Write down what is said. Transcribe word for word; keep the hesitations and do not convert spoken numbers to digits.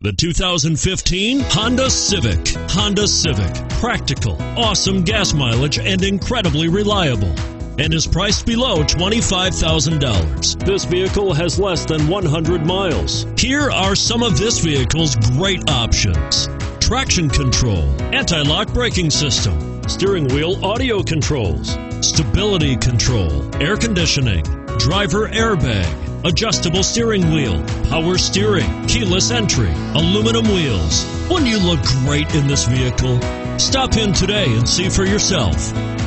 The two thousand fifteen Honda Civic. Honda Civic. Practical, awesome gas mileage, and incredibly reliable. And is priced below twenty-five thousand dollars. This vehicle has less than one hundred miles. Here are some of this vehicle's great options. Traction control, anti-lock braking system, steering wheel audio controls, stability control, air conditioning, driver airbag, adjustable steering wheel, power steering, keyless entry, aluminum wheels. Wouldn't you look great in this vehicle? Stop in today and see for yourself.